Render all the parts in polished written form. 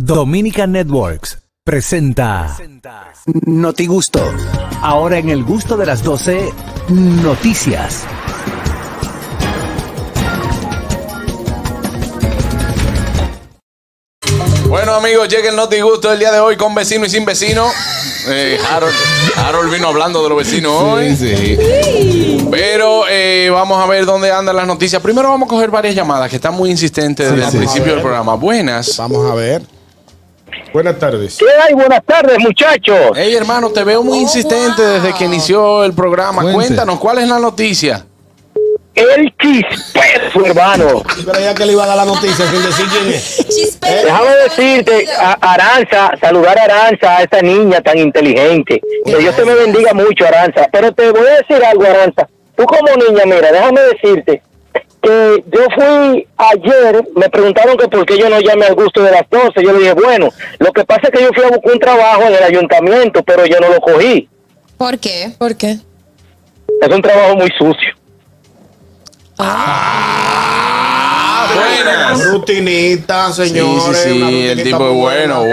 Dominica Networks presenta NotiGusto. Ahora en El Gusto de las 12, noticias. Bueno, amigos, llega el NotiGusto del día de hoy con vecino y sin vecino. Harold vino hablando de los vecinos hoy. Sí. Pero vamos a ver dónde andan las noticias. Primero vamos a coger varias llamadas que están muy insistentes desde el principio del programa. Buenas. Vamos a ver. Buenas tardes. ¿Qué hay? Buenas tardes, muchachos. Hey, hermano, te veo muy insistente desde que inició el programa. Cuéntanos, ¿cuál es la noticia? El Chispero, hermano. Pero ya que le iba a dar la noticia sin decir quién es. Déjame decirte, Aranza, saludar a Aranza, a esa niña tan inteligente. Que Dios te me bendiga mucho, Aranza. Pero te voy a decir algo, Aranza. Tú como niña, mira, déjame decirte que yo fui ayer, me preguntaron que por qué yo no llamé al gusto de las 12. Yo le dije, bueno, lo que pasa es que yo fui a buscar un trabajo en el ayuntamiento, pero yo no lo cogí. ¿Por qué? ¿Por qué? Es un trabajo muy sucio. Ah, buenas. Rutinita, señores. Sí, rutinita, el tipo es bueno.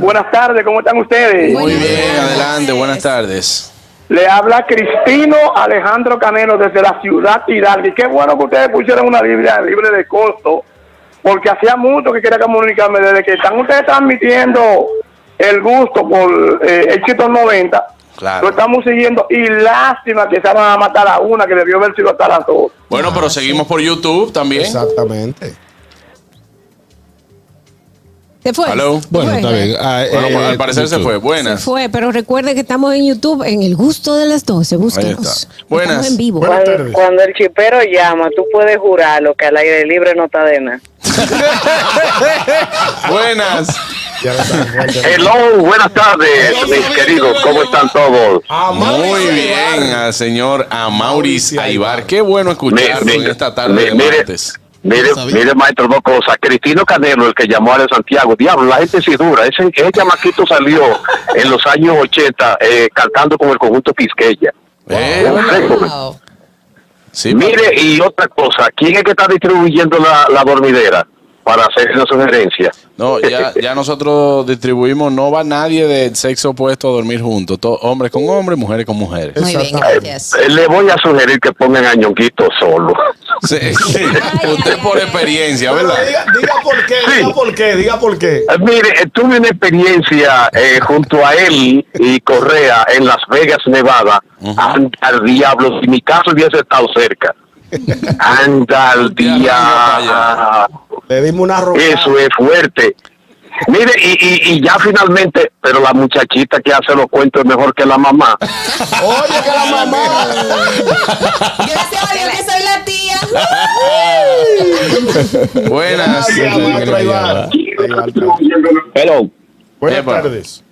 Buenas tardes, ¿cómo están ustedes? Muy bien, adelante, buenas tardes. Le habla Cristino Alejandro Canelo desde la ciudad Pirán. Y qué bueno que ustedes pusieron una libre de costo, porque hacía mucho que quería comunicarme. Desde que están ustedes transmitiendo El Gusto por Éxito 90. Claro. Lo estamos siguiendo y lástima que se van a matar a una que debió haber sido hasta las dos. Bueno, pero seguimos por YouTube también. Exactamente. Se fue. ¿Aló? Bueno, está bien. Al parecer se fue. Buenas. Se fue, pero recuerde que estamos en YouTube en El Gusto de las 12. Búsquenos. Buenas. Estamos en vivo. Cuando el Chipero llama, tú puedes jurarlo que al aire libre no está de nada. Buenas. Hello, buenas tardes, mis queridos. ¿Cómo están todos? Muy bien, al señor Amauris Aibar. Qué bueno escucharlo en esta tarde de martes. Mire, maestro, dos cosas. Cristino Canelo, el que llamó a Santiago. Diablo, la gente sí dura. Ese chamaquito salió en los años 80 cantando con el conjunto Pizqueya. Sí, mire, y otra cosa, ¿quién es que está distribuyendo la dormidera para hacernos sugerencia? No, ya nosotros distribuimos, no va nadie del sexo opuesto a dormir juntos, hombres con hombres, mujeres con mujeres. Muy bien, gracias. Le voy a sugerir que pongan a Ñonguito solo. Sí, sí. Usted por experiencia, ¿verdad? Diga por qué, sí. diga por qué. Mire, tuve una experiencia junto a él y Correa en Las Vegas, Nevada. Al diablo, si mi caso hubiese estado cerca. Anda al día. Le dimos una ropa. Eso es fuerte. Mire, y ya finalmente, pero la muchachita que hace los cuentos es mejor que la mamá. Oye, que la mamá. Gracias a Dios que soy la tía. Buenas. Hello. Buenas tardes.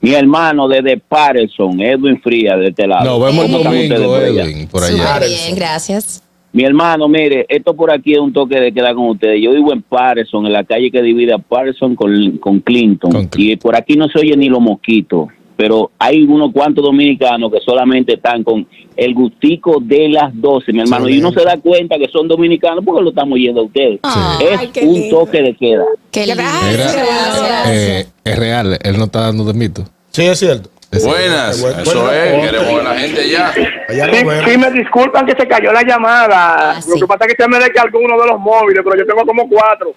Mi hermano desde Patterson, Edwin Frías, de este lado. Nos vemos el domingo, Edwin, por allá. Muy bien, gracias. Mi hermano, mire, esto por aquí es un toque de queda con ustedes. Yo vivo en Patterson, en la calle que divide a Patterson con Clinton. Y por aquí no se oye ni los mosquitos. Pero hay unos cuantos dominicanos que solamente están con el gustico de las 12, mi hermano. Y uno se da cuenta que son dominicanos porque lo estamos oyendo a ustedes. Ay, es un toque de queda. Qué gracias. Es real, él no está dando de mito. Sí, es cierto. Buenas, eso es, queremos a la gente ya. Sí, me disculpan que se cayó la llamada. Lo que pasa es que se me descargó uno de los móviles, pero yo tengo como 4.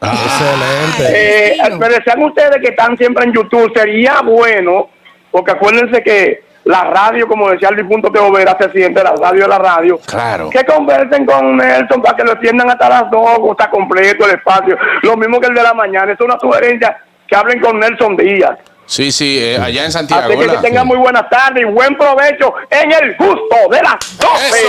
Excelente. Pero sean ustedes que están siempre en YouTube, sería bueno, porque acuérdense que la radio, como decía el difunto Teo Vera, se siente la radio de la radio. Claro. Que conversen con Nelson para que lo extiendan hasta las 2, o está completo el espacio. Lo mismo que el de la mañana. Es una sugerencia que hablen con Nelson Díaz. Sí, sí, allá en Santiago. Así que tengan muy buenas tardes y buen provecho en El Gusto de las 12.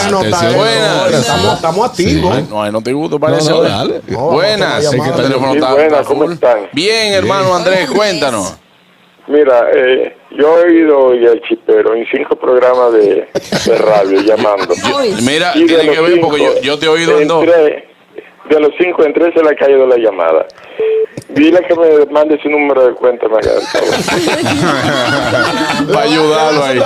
Buenas, buenas. Estamos activos. Sí, no te gusto, parece. Buenas. ¿Cómo están? Bien, hermano Andrés, cuéntanos. Mira, yo he oído ya el Chipero en 5 programas de radio llamando. Mira, tiene que ver porque yo te he oído en 2. De los 5 entré, se la cayó de la llamada. Dile que me mande su número de cuenta, para ayudarlo ahí.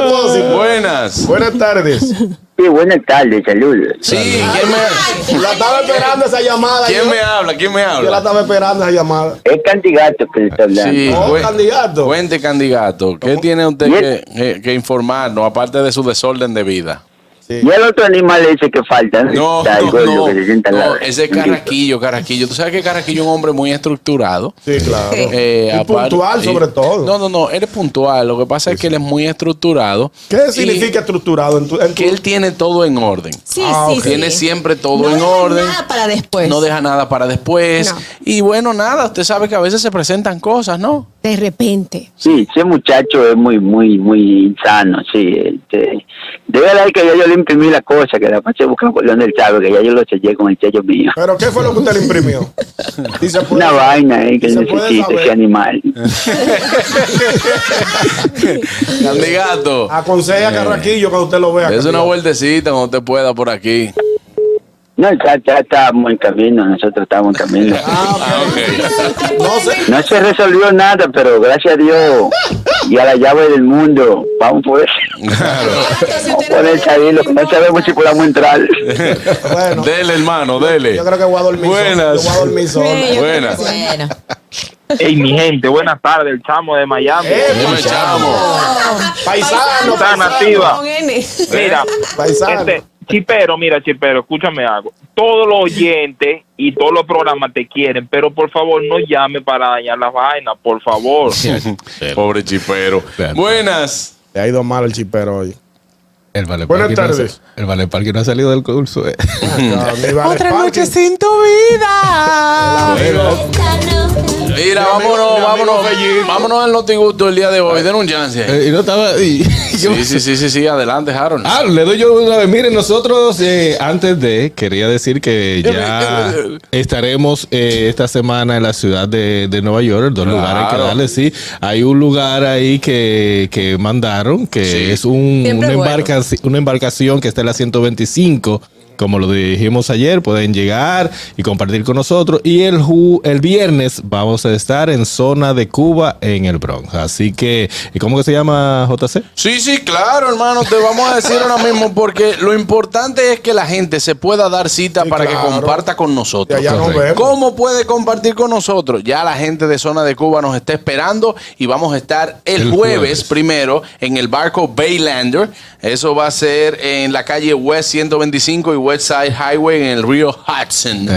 Buenas tardes. Sí, buenas tardes, saludos. Sí, ¿quién me... la estaba esperando esa llamada. ¿Quién me habla? ¿Quién me habla? Yo la estaba esperando esa llamada. Es candidato que le está hablando. Sí, candidato. Cuente, candidato. ¿Qué tiene usted que informarnos, aparte de su desorden de vida? Sí. Y el otro animal ese que falta. No, no, ese Carrasquillo. Tú sabes que Carrasquillo es un hombre muy estructurado. Sí, claro. Y puntual, sobre todo. No, él es puntual. Lo que pasa es que él es muy estructurado. ¿Qué significa estructurado? Que él tiene todo en orden. Sí, sí. Tiene siempre todo en orden. No deja nada para después. No deja nada para después. No. Y bueno, nada, usted sabe que a veces se presentan cosas, ¿no? De repente. Sí, ese muchacho es muy sano, sí. De verdad que yo le imprimí la cosa, que la se busca por donde él sabe, que ya yo lo sellé con el sello mío. ¿Pero qué fue lo que usted le imprimió? Una vaina que necesita ese animal. Candidato. Aconseja a Carrasquillo que usted lo vea. Es una vueltecita cuando usted pueda por aquí. No, ya estábamos en camino, nosotros estábamos en camino. Okay. No se resolvió nada, pero gracias a Dios y a la llave del mundo, vamos a poder, salir, no sabemos si podamos entrar. Bueno, dele, hermano, dele. Yo creo que voy a dormir. Buenas. Yo voy a dormir solo. Buenas. Hey, mi gente, buenas tardes, el chamo de Miami. El chamo. Paisano. Nativa. Mira, paisano. Chipero, mira, Chipero, escúchame algo. Todos los oyentes y todos los programas te quieren, pero por favor no llame para dañar las vainas, por favor. Pobre Chipero. Buenas. Le ha ido mal el Chipero hoy. Buenas tardes. El Valeparque no ha salido del curso. Otra noche sin tu vida. Mira, vámonos al NotiGusto el día de hoy. Den un chance. Sí, adelante, Harold. Ah, le doy yo una vez. Miren, nosotros antes de, quería decir que ya estaremos esta semana en la ciudad de Nueva York. Dos lugares que darle, sí. Hay un lugar ahí que mandaron, que es una embarcación que está en la 125, como lo dijimos ayer. Pueden llegar y compartir con nosotros. Y el viernes vamos a estar en Zona de Cuba, en el Bronx. Así que, ¿cómo que se llama, JC? Sí, claro, hermano. Te vamos a decir ahora mismo, porque lo importante es que la gente se pueda dar cita para que comparta con nosotros. ¿Cómo puede compartir con nosotros? Ya la gente de Zona de Cuba nos está esperando y vamos a estar el jueves primero en el barco Baylander. Eso va a ser en la calle West 125 y Westside Highway en el río Hudson.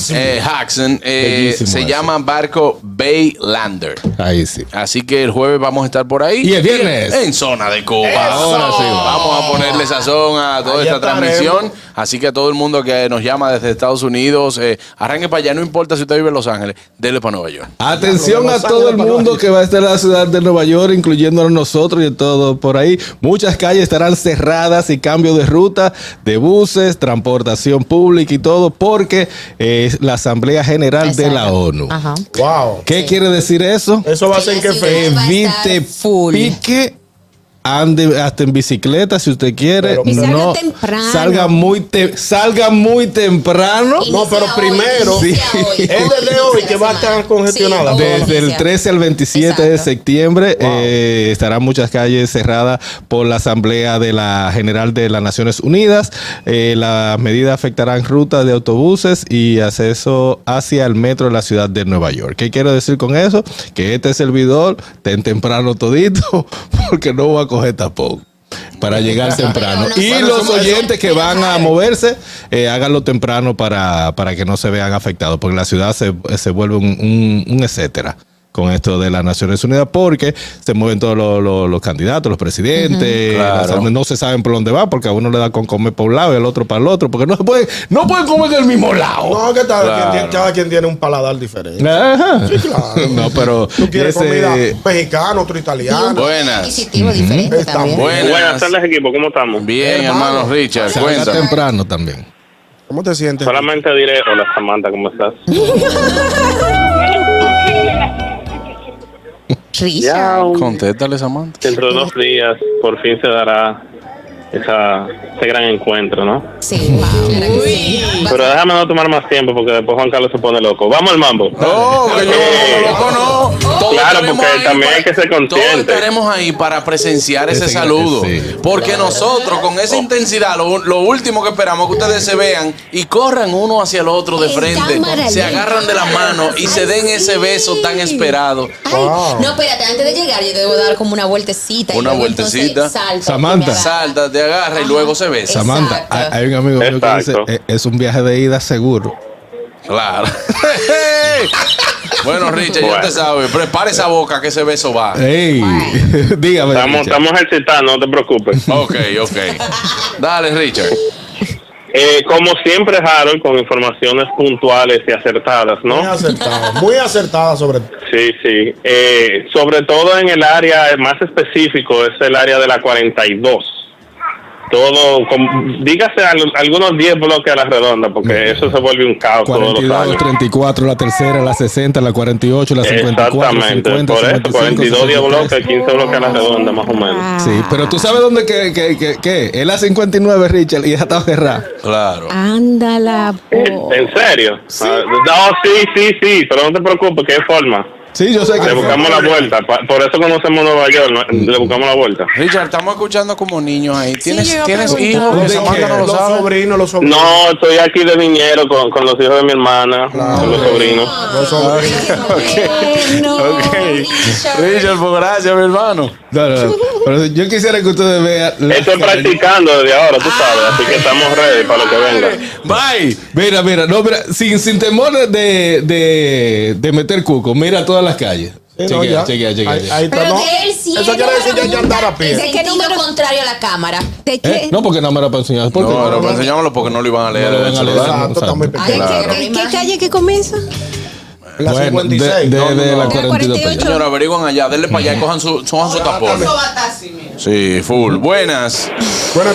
Se llama barco Baylander. Ahí sí. Así que el jueves vamos a estar por ahí. Y el viernes en Zona de Cuba. Ahora sí. Vamos a ponerle sazón a toda esta transmisión. Así que a todo el mundo que nos llama desde Estados Unidos, arranque para allá. No importa si usted vive en Los Ángeles, dele para Nueva York. Atención a todo el mundo que va a estar en la ciudad de Nueva York, incluyéndonos nosotros y todo por ahí. Muchas calles estarán cerradas y cambio de ruta de buses, transportación pública y todo, porque es la Asamblea General de la ONU. Ajá. Wow. ¿Qué quiere decir eso? Eso va a ser que evite pique. Ande hasta en bicicleta si usted quiere. Pero salga temprano. Salga muy temprano. Inicia pero primero. Sí. Es desde hoy que va a estar congestionada. Desde el 13 al 27 de septiembre estarán muchas calles cerradas por la Asamblea General de las Naciones Unidas. Las medidas afectarán rutas de autobuses y acceso hacia el metro de la ciudad de Nueva York. ¿Qué quiero decir con eso? Que este servidor ten temprano todito, porque no va a coger tapón para llegar temprano. Y los oyentes que van a moverse, háganlo temprano para que no se vean afectados, porque la ciudad se vuelve un etcétera con esto de las Naciones Unidas, porque se mueven todos los candidatos, los presidentes, no se saben por dónde va, porque a uno le da con comer por un lado y al otro para el otro, porque no pueden comer del mismo lado. No, que cada quien tiene un paladar diferente. Ajá. Sí, claro. No, pero tú quieres comida mexicana, otro italiano. Buenas. Buenas tardes, equipo. ¿Cómo estamos? Bien, hermano Richard. Cuenta temprano también. ¿Cómo te sientes? Solamente diré, hola Samantha, ¿cómo estás? Richard. Contéstale, Samantha. Dentro de 2 días, por fin se dará ese gran encuentro, ¿no? Sí, wow. Claro que sí. Pero déjame no tomar más tiempo porque después Juan Carlos se pone loco. Vamos al mambo. No, que yo loco no. Todos claro, porque también hay que ser consciente. Todos estaremos ahí para presenciar ese saludo. Sí. Porque nosotros con esa intensidad, lo último que esperamos es que ustedes se vean y corran uno hacia el otro de frente, se agarran de las manos y se den ese beso tan esperado. Ay, wow. No, espérate, antes de llegar yo debo dar como una vueltecita. Una vueltecita. Samantha. Salta, te agarra y luego se besa. Samantha, hay un amigo mío que dice, es un viaje de ida seguro. Claro. Bueno, Richard, ya te sabes. Prepara esa boca que ese beso va. Ey, dígame. Estamos excitando, no te preocupes. Ok. Dale, Richard. Como siempre, Harold, con informaciones puntuales y acertadas, ¿no? Muy acertada sobre todo. Sí. Sobre todo en el área más específico, es el área de la 42. Todo, dígase algunos 10 bloques a la redonda, porque eso se vuelve un caos. 42, todos los años. 34, la tercera, la 60, la 48, la 54. Exactamente, 50, por 55, eso, 42, 10 bloques, 15 bloques a la redonda, más o menos. Sí, pero tú sabes dónde que es la 59, Richard, y ya está cerrada. Claro. Ándala, po. ¿En serio? Sí. No, sí, pero no te preocupes, ¿qué forma? Sí, yo sé que le buscamos la vuelta. Por eso conocemos Nueva York. Le buscamos la vuelta. Richard, estamos escuchando como niños ahí. ¿Tienes hijos? Los sobrinos. No, estoy aquí de niñero con los hijos de mi hermana. Claro. Con los sobrinos. Okay. Richard, pues gracias, mi hermano. No. Pero yo quisiera que ustedes vean. Estoy practicando desde ahora, tú sabes. Así que estamos ready para lo que venga. Bye. Mira. No, mira, sin temor de meter cuco. Mira todas las calles. Chequea. Ahí está, ¿no? Eso quiere decir que hay que andar a pie. ¿De qué número contrario a la cámara? No, porque no me era para enseñar. No, para enseñármelo porque no lo iban a leer. ¿En qué calle que comienza? La 56. De la 48. Señora, averigüen allá. Denle para allá y cojan su tapón. Sí, full. Buenas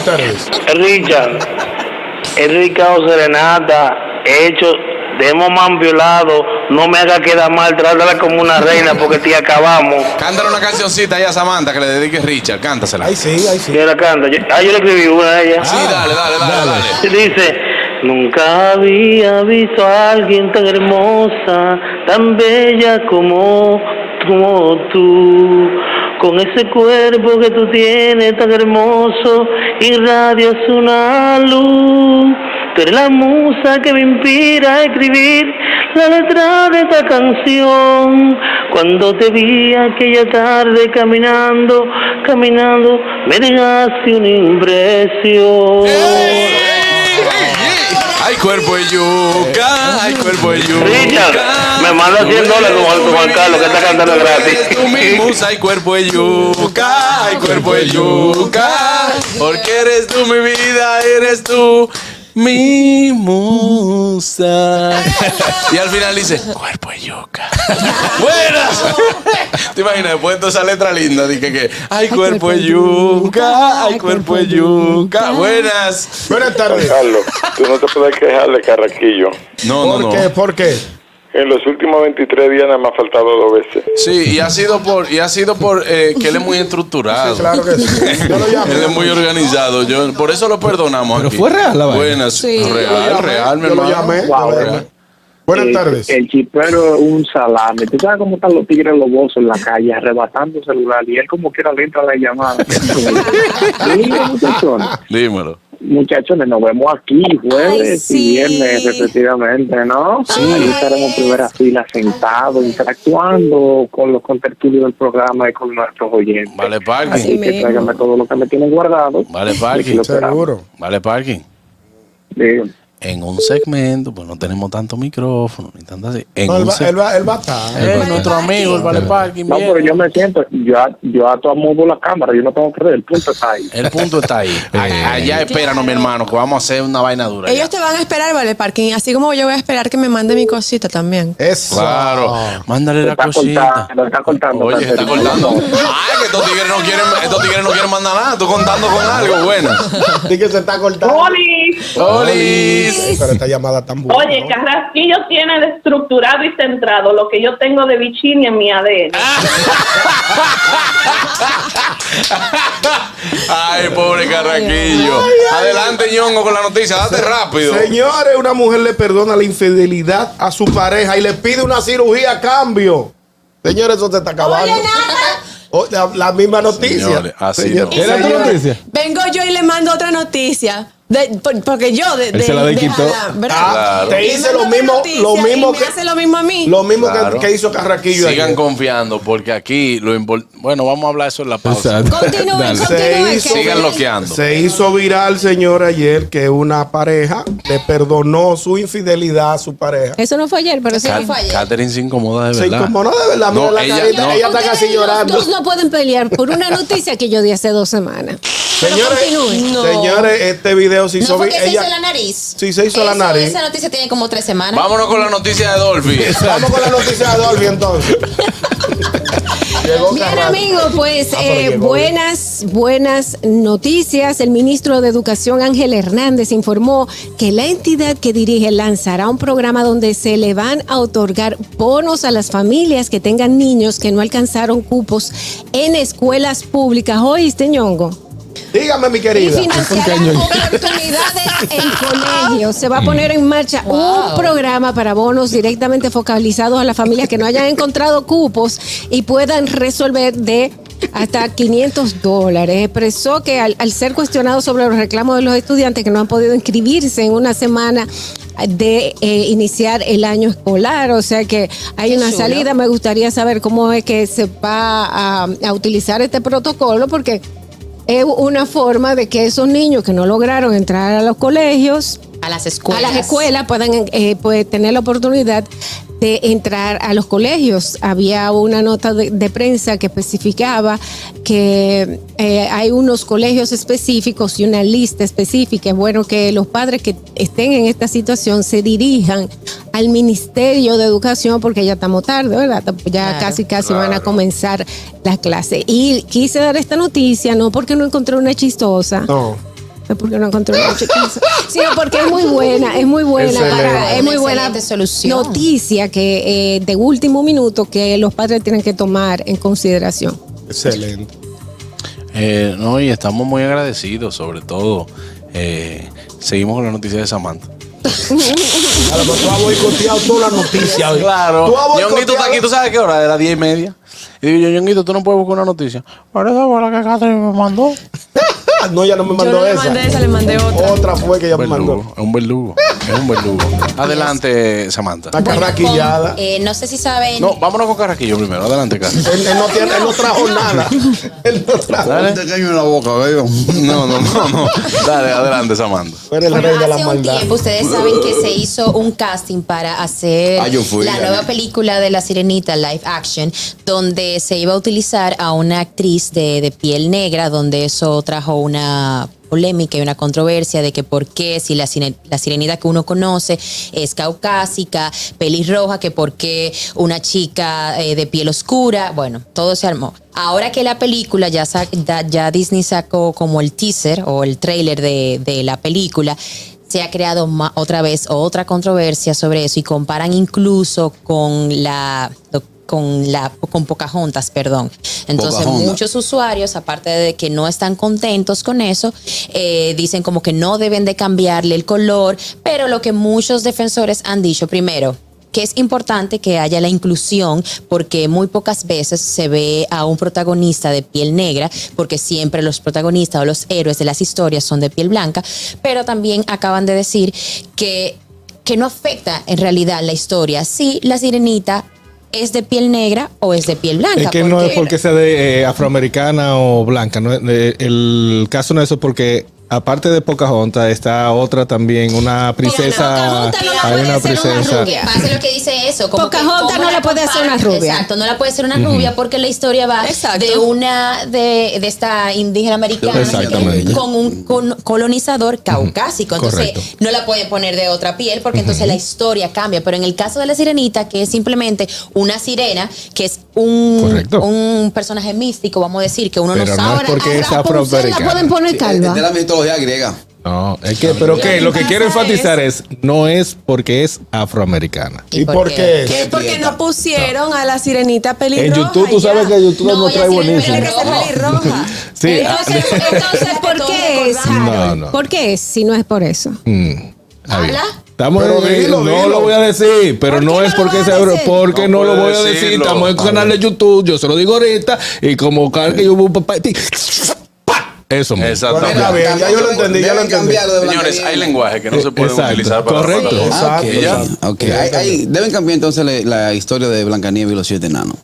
tardes. Richard, serenata. He hecho... Te hemos manviolado, no me haga quedar mal, trátala como una reina porque te acabamos. Cántale una cancioncita allá a Samantha que le dedique Richard, cántasela. Ahí sí. Yo la canto, yo le escribí una a ella. Sí, dale. Dice, nunca había visto a alguien tan hermosa, tan bella como tú. Con ese cuerpo que tú tienes tan hermoso, irradias una luz. Tú eres la musa que me inspira a escribir la letra de esta canción. Cuando te vi aquella tarde caminando, me dejaste una impresión. Hay cuerpo de yuca, hay cuerpo de yuca. Richard, me manda $100 con Juan Carlos que está cantando gratis. Musa, hay cuerpo de yuca, hay cuerpo de yuca. Porque eres tú mi vida, eres tú. Mi musa. Y al final dice, cuerpo de yuca. ¡Buenas! ¿Te imaginas? Después de toda esa letra linda, dije que ay, cuerpo de yuca, ay, cuerpo de yuca. Buenas. Buenas tardes. Carlos, tú no te puedes quejar de Carrasquillo. No. ¿Por qué? En los últimos 23 días nada más ha faltado 2 veces. Sí, y ha sido por que él es muy estructurado. Sí, claro que sí. Yo lo llamo. Él es muy organizado. Por eso lo perdonamos. Pero aquí fue real la vaina. Buenas. Sí. Real, mi hermano. Yo lo llamé. Wow, real. Buenas tardes. El Chipero es un salame. ¿Tú sabes cómo están los tigres lobosos en la calle arrebatando celular? Y él como quiera le entra la llamada. Dímelo. Muchachones, nos vemos aquí jueves y viernes, respectivamente, ¿no? Sí. Ahí estaremos en primera fila, sentados, interactuando con los contertulios del programa y con nuestros oyentes. Vale, parking. Así que tráigame todo lo que me tienen guardado. Vale, parking. Seguro. Vale, parking. Digo. En un segmento, pues no tenemos tanto micrófono ni tanto así. Él va a estar. Él es nuestro amigo, el Vale Parking. No, pero yo me siento, yo a todo mundo la cámara, yo no tengo que creer, el punto está ahí. El punto está ahí. Allá espéranos, mi hermano, que vamos a hacer una vaina dura. Ellos te van a esperar, Vale Parking, así como yo voy a esperar que me mande mi cosita también. Eso. Claro. Mándale la cosita. Lo está cortando. Oye, está cortando. Ay, que estos tigres no quieren mandar nada, tú contando con algo bueno. Sí que se está cortando. ¡Oli! ¡Olis! Pero esta llamada tan buena. Oye, ¿no? Carrasquillo tiene de estructurado y centrado lo que yo tengo de Vicini en mi ADN. Ay, pobre Carrasquillo. Adelante, Ñongo, con la noticia. Date rápido. Señores, una mujer le perdona la infidelidad a su pareja y le pide una cirugía a cambio. Señores, eso se está acabando. Oye, la misma noticia. Señores, así no. ¿Qué era tu noticia? Vengo yo y le mando otra noticia. Porque yo te hice lo mismo que hace lo mismo a mí. Lo mismo que hizo Carrasquillo. Sigan ayer confiando, porque aquí lo importante. Bueno, vamos a hablar eso en la pausa. Sigan bloqueando. Se hizo viral, señor, ayer que una pareja le perdonó su infidelidad a su pareja. Eso no fue ayer, pero sí fue ayer. Katherine se incomoda de verdad. Se incomoda de verdad. Mira la carita, ella está casi llorando. Todos no pueden pelear por una noticia que yo di hace 2 semanas. Señores, este video se hizo. No, ella se hizo la nariz. Sí, se hizo la nariz. Esa noticia tiene como 3 semanas. Vámonos con la noticia de Dolphy. Vamos con la noticia de Dolphy, entonces. Bien, amigos, pues buenas noticias. El ministro de Educación, Ángel Hernández, informó que la entidad que dirige lanzará un programa donde se le van a otorgar bonos a las familias que tengan niños que no alcanzaron cupos en escuelas públicas. ¿Oíste, Ñongo? Dígame, mi querida. Y financiarán oportunidades en colegios. Se va a poner en marcha un programa para bonos directamente focalizados a las familias que no hayan encontrado cupos y puedan resolver de hasta $500. Expresó que al ser cuestionado sobre los reclamos de los estudiantes que no han podido inscribirse en una semana de iniciar el año escolar, o sea que hay una salida. Me gustaría saber cómo es que se va a utilizar este protocolo, porque es una forma de que esos niños que no lograron entrar a los colegios, a las escuelas puedan tener la oportunidad de entrar a los colegios. Había una nota de prensa que especificaba que hay unos colegios específicos y una lista específica. Es bueno que los padres que estén en esta situación se dirijan al Ministerio de Educación, porque ya estamos tarde, ¿verdad? Ya casi van a comenzar las clases. Y quise dar esta noticia, no porque no encontré una chistosa. No. Porque no encontré una chistosa, sino porque es muy buena solución. Noticia que de último minuto que los padres tienen que tomar en consideración. Excelente. No, y estamos muy agradecidos, sobre todo. Seguimos con la noticia de Samantha. Claro, pero tú has boicoteado toda la noticia hoy. Claro. Ñonguito está aquí, ¿tú sabes qué hora? De las 10:30. Y digo yo, Ñonguito, tú no puedes buscar una noticia. Pero esa fue la que Katherine me mandó. No, ya no me mandó esa. Yo no le mandé esa, le mandé otra. Otra fue que ella me mandó. Es un verdugo. Es un verdugo. Adelante, Samantha. La carraquillada. No sé si saben. No, vámonos con Carrasquillo primero. Adelante, Carlos. Él no trajo nada. Él no trajo nada. Pequeño en la boca, baby. No. Dale, adelante, Samantha. Eres el rey de la maldad. Ustedes saben que se hizo un casting para hacer la nueva película de La Sirenita, live action, donde se iba a utilizar a una actriz de piel negra, donde eso trajo una polémica y una controversia de que por qué si la sirenita que uno conoce es caucásica, pelirroja, que por qué una chica de piel oscura. Bueno, todo se armó. Ahora que la película ya Disney sacó como el teaser o el trailer de la película, se ha creado otra vez otra controversia sobre eso y comparan incluso con Pocahontas, perdón. Entonces muchos usuarios, aparte de que no están contentos con eso, dicen como que no deben de cambiarle el color, pero lo que muchos defensores han dicho, primero, que es importante que haya la inclusión porque muy pocas veces se ve a un protagonista de piel negra, porque siempre los protagonistas o los héroes de las historias son de piel blanca, pero también acaban de decir que no afecta en realidad la historia. Sí, la sirenita ¿es de piel negra o es de piel blanca? Es que no es porque sea de afroamericana o blanca. No, el caso no es eso, porque aparte de Pocahontas está otra también, una princesa. Pase lo que dice eso. Como Pocahontas no la puede hacer una rubia. Exacto, no la puede hacer una rubia porque la historia va de esta indígena americana con un colonizador caucásico. Entonces no la puede poner de otra piel porque entonces la historia cambia. Pero en el caso de la sirenita, que es simplemente una sirena, que es un personaje místico, vamos a decir, que uno no sabe. Porque es afroamericana. La pueden poner calva. De la mitología griega. No, es que, pero que lo que quiero enfatizar es, no es porque es afroamericana. ¿Y por qué? ¿Qué? Porque no pusieron a la sirenita pelirroja. En YouTube, tú sabes que YouTube no trae buenísimo. Sí. Entonces, ¿por qué es? No, no. ¿Por qué es? Si no es por eso. ¿Habla? Estamos no lo voy a decir, pero no es porque sea, porque no lo voy a decir. Estamos en canal de YouTube, yo se lo digo ahorita, y como que yo voy para ti. Eso mismo. Exactamente. Bueno, bien, ya yo lo entendí, ya lo entendí. Señores, hay lenguaje que no se puede utilizar para... Correcto. Okay. Deben cambiar entonces la historia de Blancanieves y los siete enanos.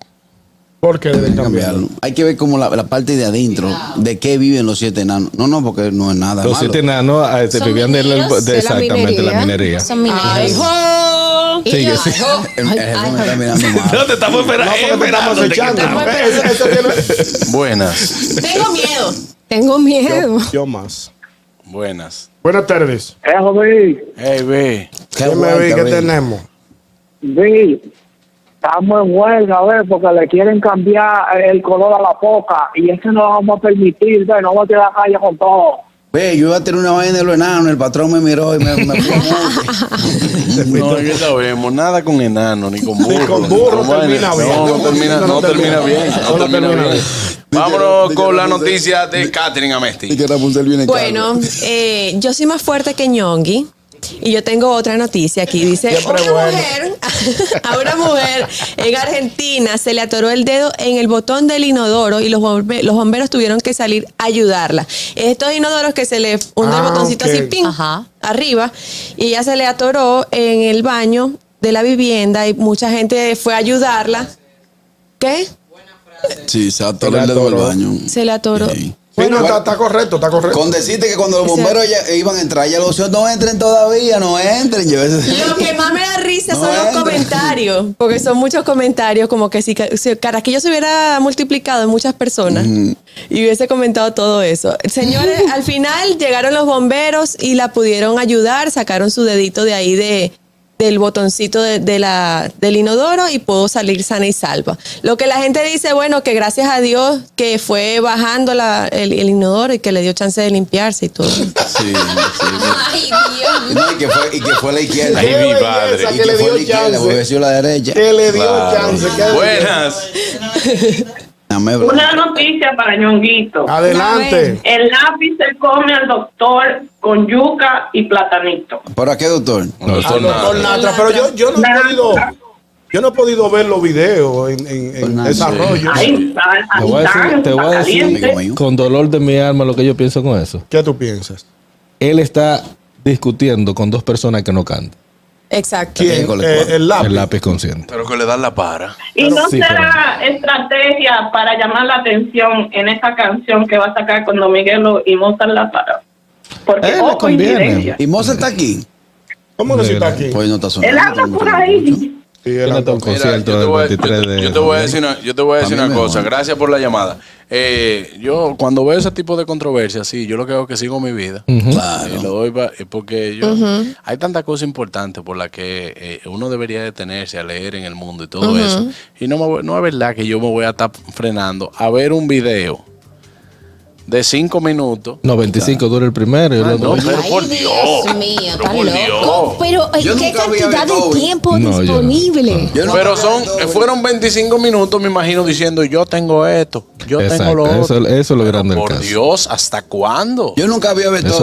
¿Por qué deben cambiarlo? Hay que ver como la parte de adentro, de qué viven los siete enanos. No, no, porque no es nada malo. Los siete enanos vivían exactamente la minería. Son mineros. Sigue, sí. No, te estamos esperando. Buenas. Tengo miedo. Tengo miedo. Yo más. Buenas. Buenas tardes. Hey, B. ¿Qué tenemos? B, estamos en huelga, a ver, porque le quieren cambiar el color a la poca. Y eso no lo vamos a permitir, no vamos a tirar a la calle con todo. Ve, yo iba a tener una vaina de los enanos, el patrón me miró y me No, ya sabemos, nada con enano, ni con burro. Ni con burro termina bien. No termina bien. No termina bien. Vámonos con la noticia de Katherine Amestí. Bueno, yo soy más fuerte que Ñongui. Y yo tengo otra noticia aquí. Dice, a una mujer en Argentina se le atoró el dedo en el botón del inodoro y los bomberos tuvieron que salir a ayudarla. Estos inodoros que se le hunde el botoncito así, ping, arriba, y ella se le atoró en el baño de la vivienda y mucha gente fue a ayudarla. ¿Qué? Sí, se atoró el dedo del baño. Se le atoró. Sí. Bueno, sí, no, está correcto, está correcto. Con decirte que cuando los bomberos iban a entrar, ya los socios no entren todavía, no entren. Lo que más me da risa son los comentarios, porque son muchos comentarios, como que si Carrasquillo se hubiera multiplicado en muchas personas y hubiese comentado todo eso. Señores, al final llegaron los bomberos y la pudieron ayudar, sacaron su dedito de ahí del botoncito del inodoro y pudo salir sana y salva. Lo que la gente dice, bueno, que gracias a Dios que fue bajando el inodoro y que le dio chance de limpiarse y todo. Sí, sí. Ay, Dios. No, y que fue la izquierda. Ay, mi padre. Y que le dio chance. La derecha. Que le dio chance. Buenas. Una noticia para Ñonguito. Adelante. El lápiz se come al doctor con yuca y platanito. ¿Para qué, doctor? Doctor Natra. Pero yo no he podido ver los videos en desarrollo. Ahí está, te voy a decir con dolor de mi alma lo que yo pienso con eso. ¿Qué tú piensas? Él está discutiendo con dos personas que no cantan. Exacto. El lápiz consciente. Pero que le dan la para. ¿Y no será estrategia para llamar la atención en esta canción que va a sacar cuando Miguelo y Mosa la para? Porque coincidencia. ¿Y Mosa está aquí? ¿Cómo no está aquí? Pues no está sonando. Él anda por ahí. Yo te voy a decir una cosa. Gracias por la llamada. Yo cuando veo ese tipo de controversias, sí, yo lo que hago es que sigo mi vida. Claro. Lo doy porque yo hay tanta cosa importante por la que uno debería detenerse a leer en el mundo y todo eso. Y no es verdad que yo me voy a estar frenando a ver un video de 5 minutos. No, 25 dura el primero. Y el otro. No, pero por Dios. Dios mío, pero por Dios. Pero ¿en qué cantidad de tiempo disponible? No. Pero fueron 25 minutos, me imagino, diciendo yo tengo esto, yo tengo lo otro. Eso es lo grande del caso. Por Dios, ¿hasta cuándo? Yo nunca había visto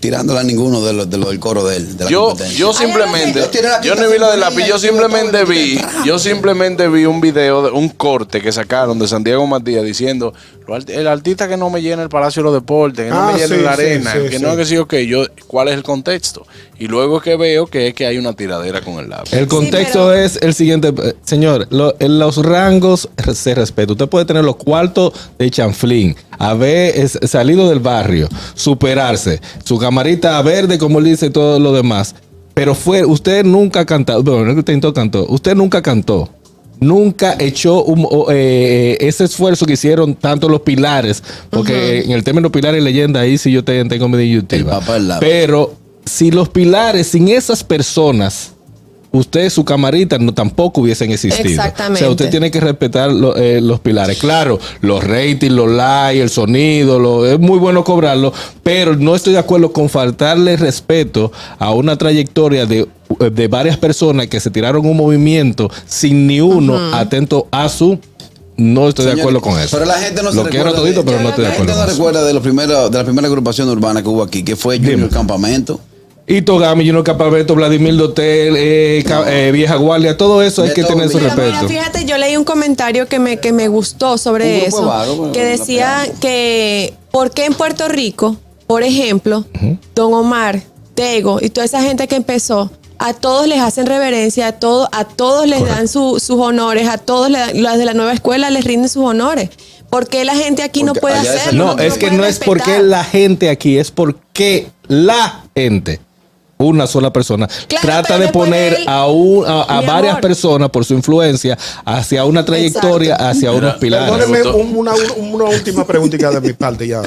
tirándole a ninguno del coro de él. Yo simplemente vi un video, un corte que sacaron de Santiago Matías diciendo el artista que no me llena el Palacio de los Deportes, que no me llena la arena, ¿cuál es el contexto? Y luego que veo que es que hay una tiradera con el lápiz. El contexto es el siguiente, señor, los rangos se respetan. Usted puede tener los cuartos de chanflín, haber salido del barrio, superarse, su camarita verde, como le dice, todo lo demás. Pero usted nunca cantó, nunca echó ese esfuerzo que hicieron tanto los pilares, porque en el tema de los pilares y leyenda, ahí sí yo tengo mi YouTube. Pero si los pilares, sin esas personas, usted, su camarita, no, tampoco hubiesen existido. Exactamente. O sea, usted tiene que respetar los pilares. Claro, los ratings, los likes, el sonido, es muy bueno cobrarlo, pero no estoy de acuerdo con faltarle respeto a una trayectoria de varias personas que se tiraron un movimiento sin ni uno atento a su... No estoy de acuerdo con eso. Pero la gente no se recuerda de los primeros, de la primera agrupación urbana que hubo aquí, que fue Junior Campamento. Y Togami, Junior Campamento, Vladimir Dotel, Vieja Guardia, todo eso hay que tener su respeto. Mira, fíjate, yo leí un comentario que me gustó sobre eso, que decía que ¿por qué en Puerto Rico, por ejemplo, Don Omar, Tego y toda esa gente que empezó, a todos les hacen reverencia, a todos les dan sus honores, a todos las de la nueva escuela les rinden sus honores? ¿Por qué la gente aquí no puede hacerlo? No, es que no es porque la gente aquí, es porque la gente, una sola persona, trata de poner a varias personas por su influencia hacia una trayectoria, hacia unos pilares. Perdóneme una última preguntita de mi parte ya.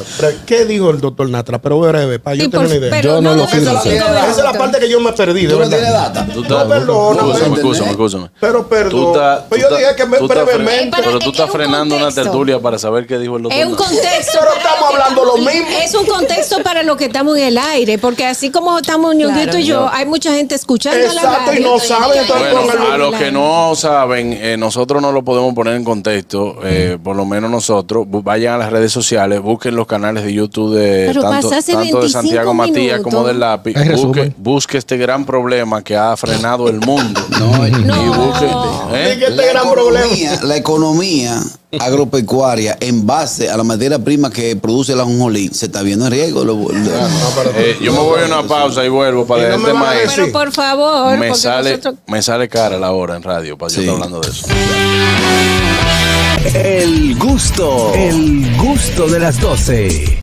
¿Qué dijo el doctor Natra? Pero breve, para yo tener una idea. Yo no lo financié. Esa es la parte que yo me perdí, de verdad. No, perdóname. Pero perdón. Pero yo dije que brevemente. Pero tú estás frenando una tertulia para saber qué dijo el doctor. Es un contexto. Pero estamos hablando lo mismo. Es un contexto para lo que estamos en el aire, porque así como estamos tú y yo, hay mucha gente escuchando. Exacto, y no saben. Bueno, a los que no saben, nosotros no lo podemos poner en contexto, por lo menos nosotros. Vayan a las redes sociales, busquen los canales de YouTube de tanto de Santiago Matías como del Lápiz. Busque este gran problema que ha frenado el mundo. La economía agropecuaria en base a la materia prima que produce la ajonjolí se está viendo en riesgo. Yo me voy a una pausa y vuelvo para el tema ese. Pero por favor, me sale cara la hora en radio para yo estar hablando de eso. El gusto de las 12.